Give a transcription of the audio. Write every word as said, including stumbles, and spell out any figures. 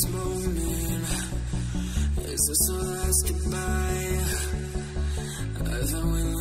this moment? Is this our last goodbye? I've been with